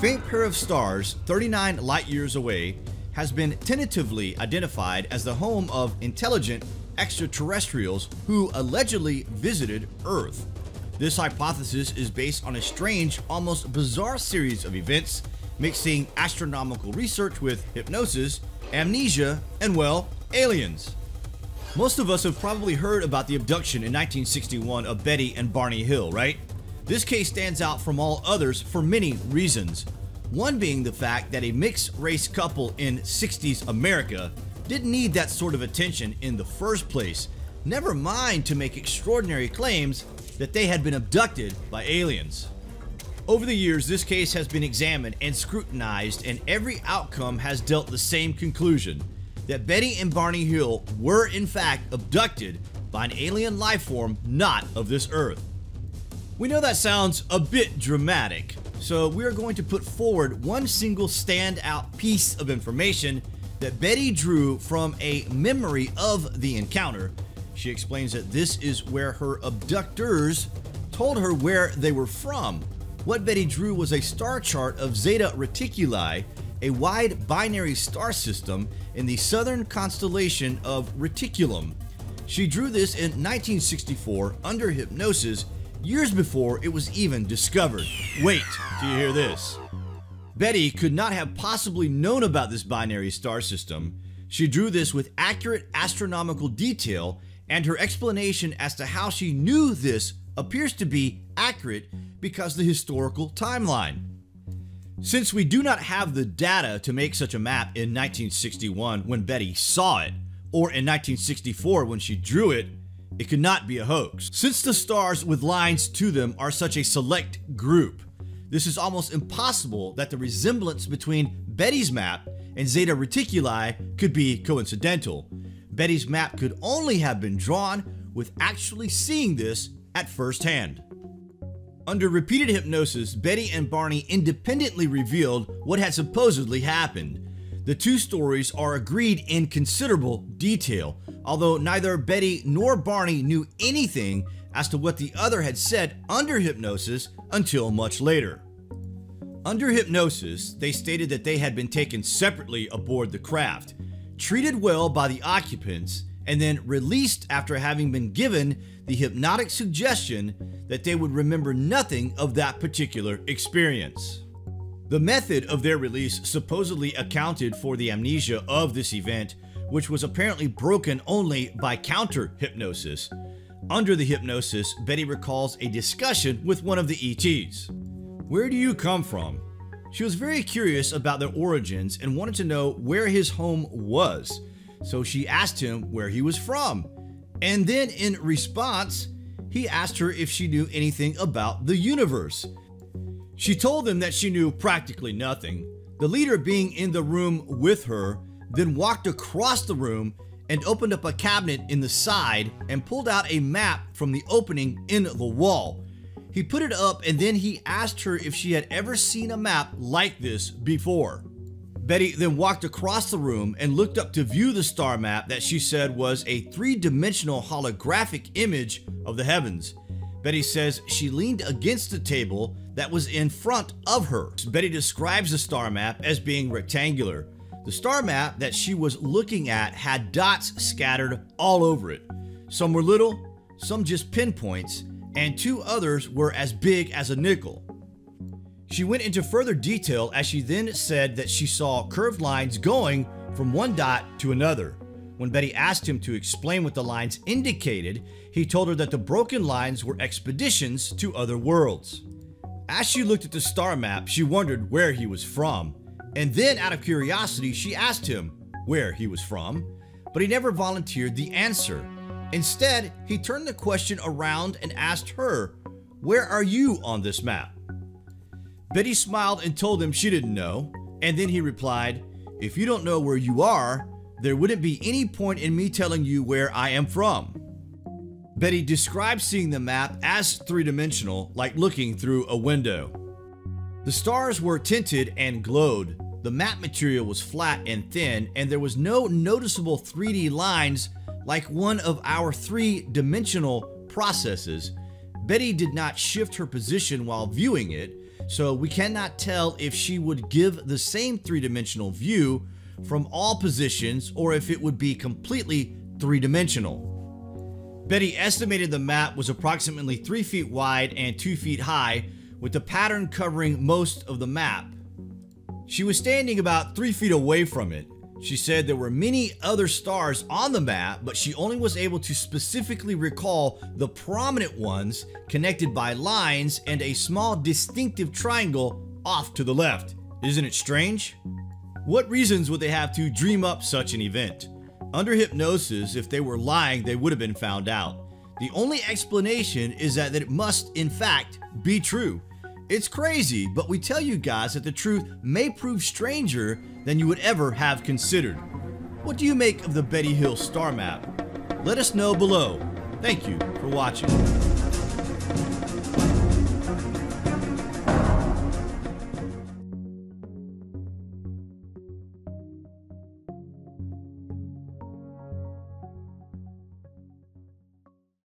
faint pair of stars 39 light-years away has been tentatively identified as the home of intelligent extraterrestrials who allegedly visited Earth. This hypothesis is based on a strange, almost bizarre series of events mixing astronomical research with hypnosis, amnesia, and, well, aliens. Most of us have probably heard about the abduction in 1961 of Betty and Barney Hill, right? This case stands out from all others for many reasons. One being the fact that a mixed-race couple in 60s America didn't need that sort of attention in the first place, never mind to make extraordinary claims that they had been abducted by aliens. Over the years, this case has been examined and scrutinized, and every outcome has dealt the same conclusion: that Betty and Barney Hill were in fact abducted by an alien life form not of this earth. We know that sounds a bit dramatic, so we are going to put forward one single standout piece of information that Betty drew from a memory of the encounter. She explains that this is where her abductors told her where they were from. What Betty drew was a star chart of Zeta Reticuli, a wide binary star system in the southern constellation of Reticulum. She drew this in 1964 under hypnosis, years before it was even discovered. Wait till you hear this. Betty could not have possibly known about this binary star system. She drew this with accurate astronomical detail, and her explanation as to how she knew this appears to be accurate because of the historical timeline. Since we do not have the data to make such a map in 1961 when Betty saw it, or in 1964 when she drew it, it could not be a hoax. Since the stars with lines to them are such a select group, this is almost impossible that the resemblance between Betty's map and Zeta Reticuli could be coincidental. Betty's map could only have been drawn with actually seeing this at first hand. Under repeated hypnosis, Betty and Barney independently revealed what had supposedly happened. The two stories are agreed in considerable detail, although neither Betty nor Barney knew anything as to what the other had said under hypnosis until much later. Under hypnosis, they stated that they had been taken separately aboard the craft, treated well by the occupants, and then released after having been given the hypnotic suggestion that they would remember nothing of that particular experience. The method of their release supposedly accounted for the amnesia of this event, which was apparently broken only by counter-hypnosis. Under the hypnosis, Betty recalls a discussion with one of the ETs. "Where do you come from?" She was very curious about their origins and wanted to know where his home was, so she asked him where he was from. And then in response, he asked her if she knew anything about the universe. She told him that she knew practically nothing. The leader, being in the room with her, then walked across the room and opened up a cabinet in the side and pulled out a map from the opening in the wall. He put it up and then he asked her if she had ever seen a map like this before. Betty then walked across the room and looked up to view the star map that she said was a three-dimensional holographic image of the heavens. Betty says she leaned against the table that was in front of her. Betty describes the star map as being rectangular. The star map that she was looking at had dots scattered all over it. Some were little, some just pinpoints, and two others were as big as a nickel. She went into further detail as she then said that she saw curved lines going from one dot to another. When Betty asked him to explain what the lines indicated, he told her that the broken lines were expeditions to other worlds. As she looked at the star map, she wondered where he was from, and then out of curiosity, she asked him where he was from, but he never volunteered the answer. Instead, he turned the question around and asked her, "Where are you on this map?" Betty smiled and told him she didn't know, and then he replied, "If you don't know where you are, there wouldn't be any point in me telling you where I am from." Betty describes seeing the map as three-dimensional, like looking through a window. The stars were tinted and glowed. The map material was flat and thin, and there was no noticeable 3D lines like one of our three-dimensional processes. Betty did not shift her position while viewing it, so we cannot tell if she would give the same three-dimensional view from all positions or if it would be completely three-dimensional. Betty estimated the map was approximately 3 feet wide and 2 feet high, with the pattern covering most of the map. She was standing about 3 feet away from it. She said there were many other stars on the map, but she only was able to specifically recall the prominent ones connected by lines and a small distinctive triangle off to the left. Isn't it strange? What reasons would they have to dream up such an event? Under hypnosis, if they were lying, they would have been found out. The only explanation is that it must, in fact, be true. It's crazy, but we tell you guys that the truth may prove stranger than you would ever have considered. What do you make of the Betty Hill star map? Let us know below. Thank you for watching.